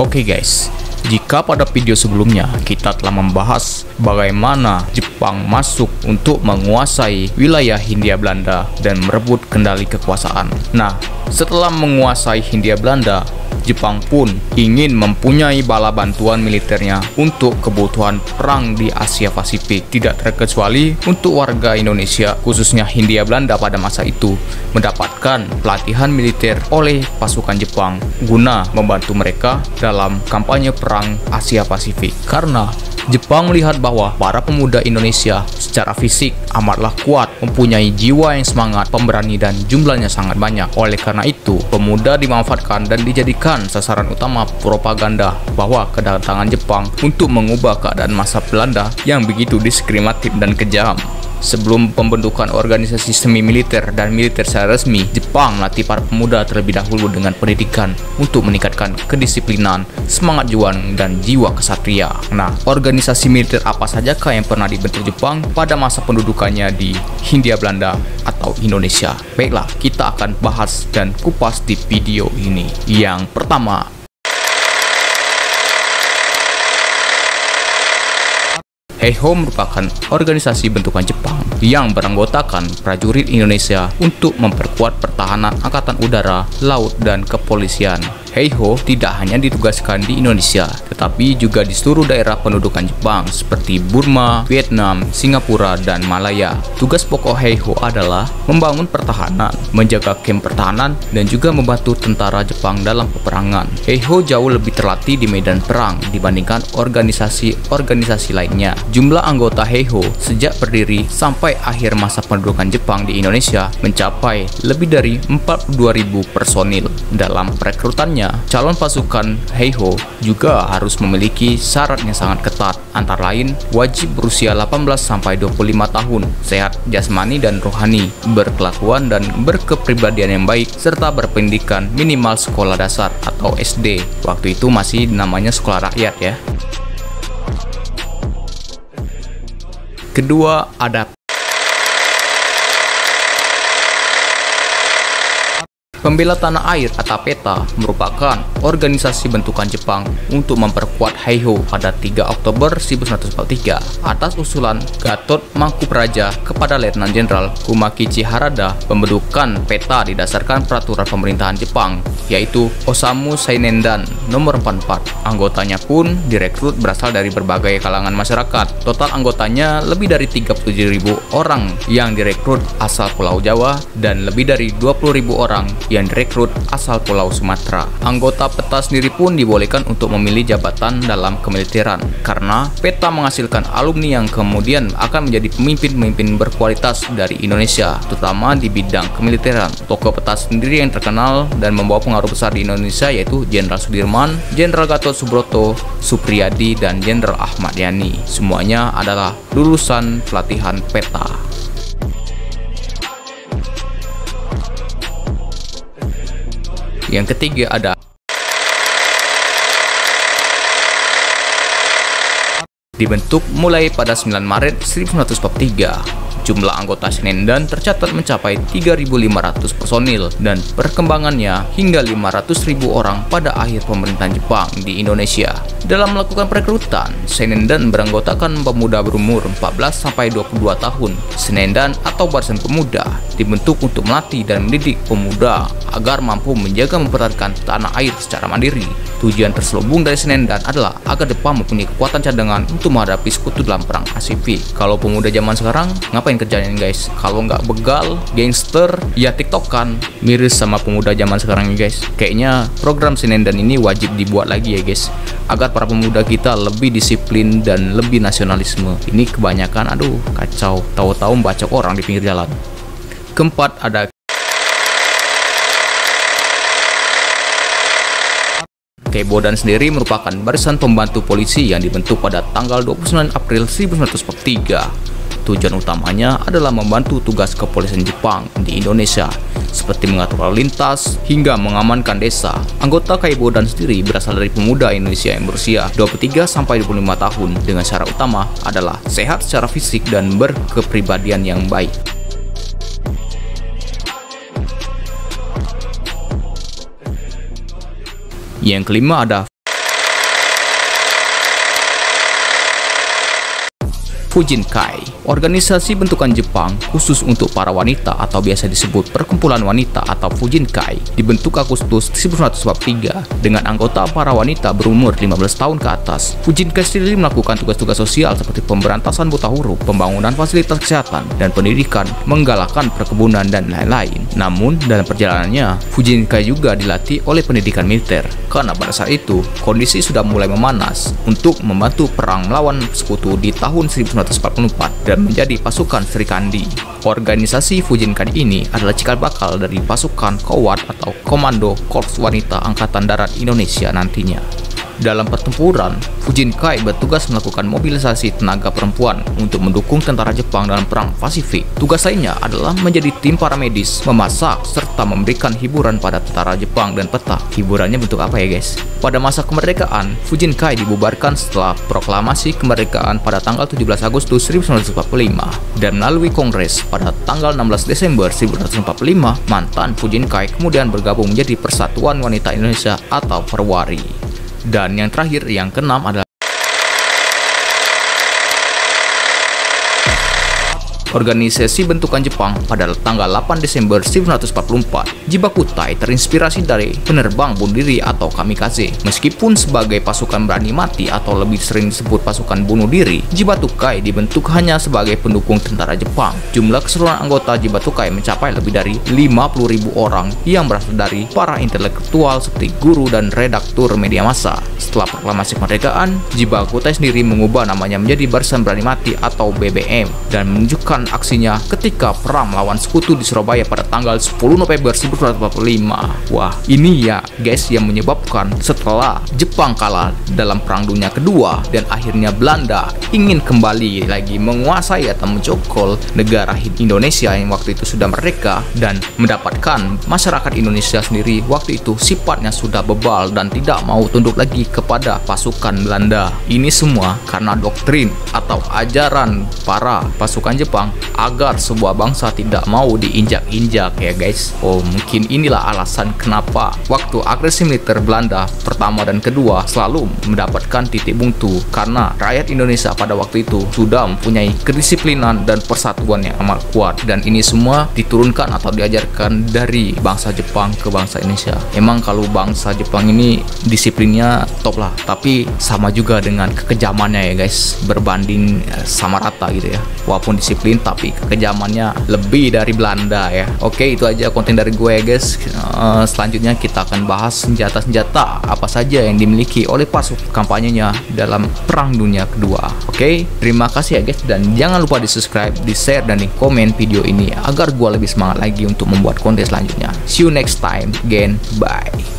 Oke guys, jika pada video sebelumnya kita telah membahas bagaimana Jepang masuk untuk menguasai wilayah Hindia Belanda dan merebut kendali kekuasaan. Nah, setelah menguasai Hindia Belanda, Jepang pun ingin mempunyai bala bantuan militernya untuk kebutuhan perang di Asia Pasifik, tidak terkecuali untuk warga Indonesia khususnya Hindia Belanda pada masa itu mendapatkan pelatihan militer oleh pasukan Jepang guna membantu mereka dalam kampanye perang Asia Pasifik, karena Jepang melihat bahwa para pemuda Indonesia secara fisik amatlah kuat, mempunyai jiwa yang semangat, pemberani, dan jumlahnya sangat banyak. Oleh karena itu, pemuda dimanfaatkan dan dijadikan sasaran utama propaganda bahwa kedatangan Jepang untuk mengubah keadaan masa Belanda yang begitu diskriminatif dan kejam. Sebelum pembentukan organisasi semi-militer dan militer secara resmi, Jepang melatih para pemuda terlebih dahulu dengan pendidikan untuk meningkatkan kedisiplinan, semangat juang, dan jiwa kesatria. Nah, organisasi militer apa sajakah yang pernah dibentuk Jepang pada masa pendudukannya di Hindia Belanda atau Indonesia? Baiklah, kita akan bahas dan kupas di video ini. Yang pertama, Heihō merupakan organisasi bentukan Jepang yang beranggotakan prajurit Indonesia untuk memperkuat pertahanan angkatan udara, laut, dan kepolisian. Heihō tidak hanya ditugaskan di Indonesia, tetapi juga di seluruh daerah pendudukan Jepang seperti Burma, Vietnam, Singapura, dan Malaya. Tugas pokok Heihō adalah membangun pertahanan, menjaga kamp pertahanan, dan juga membantu tentara Jepang dalam peperangan. Heihō jauh lebih terlatih di medan perang dibandingkan organisasi-organisasi lainnya. Jumlah anggota Heihō sejak berdiri sampai akhir masa pendudukan Jepang di Indonesia mencapai lebih dari 42.000 personil. Dalam perekrutannya, calon pasukan Heihō juga harus memiliki syarat yang sangat ketat, antara lain wajib berusia 18-25 tahun, sehat jasmani dan rohani, berkelakuan dan berkepribadian yang baik, serta berpendidikan minimal sekolah dasar atau SD. Waktu itu masih namanya sekolah rakyat ya. Kedua, ada Pembela Tanah Air atau PETA, merupakan organisasi bentukan Jepang untuk memperkuat Heihō pada 3 Oktober 1943 atas usulan Gatot Mangkupraja kepada Letnan Jenderal Kumakichi Harada. Pembentukan PETA didasarkan peraturan pemerintahan Jepang, yaitu Osamu Seinendan nomor 44. Anggotanya pun direkrut berasal dari berbagai kalangan masyarakat. Total anggotanya lebih dari 37.000 orang yang direkrut asal Pulau Jawa dan lebih dari 20.000 orang yang direkrut asal Pulau Sumatera. Anggota PETA sendiri pun dibolehkan untuk memilih jabatan dalam kemiliteran, karena PETA menghasilkan alumni yang kemudian akan menjadi pemimpin-pemimpin berkualitas dari Indonesia, terutama di bidang kemiliteran. Tokoh PETA sendiri yang terkenal dan membawa pengaruh besar di Indonesia yaitu Jenderal Sudirman, Jenderal Gatot Subroto, Supriyadi, dan Jenderal Ahmad Yani. Semuanya adalah lulusan pelatihan PETA. Yang ketiga, ada dibentuk mulai pada 9 Maret 1943. Jumlah anggota Seinendan tercatat mencapai 3.500 personil dan perkembangannya hingga 500.000 orang pada akhir pemerintahan Jepang di Indonesia. Dalam melakukan perekrutan, Seinendan beranggotakan pemuda berumur 14-22 tahun. Seinendan atau Barisan Pemuda dibentuk untuk melatih dan mendidik pemuda agar mampu menjaga mempertahankan tanah air secara mandiri. Tujuan terselubung dari Seinendan adalah agar Jepang mempunyai kekuatan cadangan untuk menghadapi sekutu dalam perang Pasifik. Kalau pemuda zaman sekarang, ngapain kerjaan guys? Kalau nggak begal, gangster, ya tiktokan. Miris sama pemuda zaman sekarang ya guys. Kayaknya program Seinendan ini wajib dibuat lagi ya guys, agar para pemuda kita lebih disiplin dan lebih nasionalisme. Ini kebanyakan aduh kacau, tahu-tahu membacok orang di pinggir jalan. Keempat, ada Keibodan sendiri merupakan barisan pembantu polisi yang dibentuk pada tanggal 29 April 1943. Tujuan utamanya adalah membantu tugas kepolisian Jepang di Indonesia, seperti mengatur lalu lintas hingga mengamankan desa. Anggota Keibodan sendiri berasal dari pemuda Indonesia yang berusia 23-25 tahun dengan syarat utama adalah sehat secara fisik dan berkepribadian yang baik. Yang kelima, ada Fujinkai, organisasi bentukan Jepang khusus untuk para wanita atau biasa disebut perkumpulan wanita atau Fujinkai, dibentuk Agustus 1943 dengan anggota para wanita berumur 15 tahun ke atas. Fujinkai sendiri melakukan tugas-tugas sosial seperti pemberantasan buta huruf, pembangunan fasilitas kesehatan dan pendidikan, menggalakkan perkebunan dan lain-lain. Namun dalam perjalanannya, Fujinkai juga dilatih oleh pendidikan militer karena pada saat itu kondisi sudah mulai memanas untuk membantu perang melawan sekutu di tahun 1944 dan menjadi pasukan Serikandi. Organisasi Fujinkai ini adalah cikal bakal dari pasukan Kowat atau Komando Korps Wanita Angkatan Darat Indonesia nantinya. Dalam pertempuran, Fujinkai bertugas melakukan mobilisasi tenaga perempuan untuk mendukung tentara Jepang dalam Perang Pasifik. Tugas lainnya adalah menjadi tim paramedis, memasak, serta memberikan hiburan pada tentara Jepang dan PETA. Hiburannya bentuk apa ya guys? Pada masa kemerdekaan, Fujinkai dibubarkan setelah proklamasi kemerdekaan pada tanggal 17 Agustus 1945 dan melalui kongres pada tanggal 16 Desember 1945, mantan Fujinkai kemudian bergabung menjadi Persatuan Wanita Indonesia atau Perwari. Dan yang terakhir, yang keenam adalah organisasi bentukan Jepang pada tanggal 8 Desember 1944. Jibakutai terinspirasi dari penerbang bunuh diri atau kamikaze. Meskipun sebagai pasukan berani mati atau lebih sering disebut pasukan bunuh diri, Jibakutai dibentuk hanya sebagai pendukung tentara Jepang. Jumlah keseluruhan anggota Jibakutai mencapai lebih dari 50.000 orang yang berasal dari para intelektual seperti guru dan redaktur media massa. Setelah proklamasi kemerdekaan, Jibakutai sendiri mengubah namanya menjadi Barisan Berani Mati atau BBM dan menunjukkan aksinya ketika perang melawan sekutu di Surabaya pada tanggal 10 November 1945. Wah, ini ya guys yang menyebabkan setelah Jepang kalah dalam Perang Dunia Kedua dan akhirnya Belanda ingin kembali lagi menguasai atau mencokol negara Indonesia yang waktu itu sudah merdeka dan mendapatkan masyarakat Indonesia sendiri waktu itu sifatnya sudah bebal dan tidak mau tunduk lagi kepada pasukan Belanda. Ini semua karena doktrin atau ajaran para pasukan Jepang agar sebuah bangsa tidak mau diinjak-injak ya guys. Oh, mungkin inilah alasan kenapa waktu agresi militer Belanda pertama dan kedua selalu mendapatkan titik buntu, karena rakyat Indonesia pada waktu itu sudah mempunyai kedisiplinan dan persatuan yang amat kuat, dan ini semua diturunkan atau diajarkan dari bangsa Jepang ke bangsa Indonesia. Emang kalau bangsa Jepang ini disiplinnya top lah, tapi sama juga dengan kekejamannya ya guys, berbanding sama rata gitu ya, walaupun disiplin tapi kekejamannya lebih dari Belanda ya. Oke, itu aja konten dari gue guys. Selanjutnya kita akan bahas senjata-senjata apa saja yang dimiliki oleh pasukan kampanyenya dalam Perang Dunia Kedua. Oke, terima kasih ya guys, dan jangan lupa di subscribe, di share, dan di komen video ini agar gue lebih semangat lagi untuk membuat konten selanjutnya. See you next time again, bye.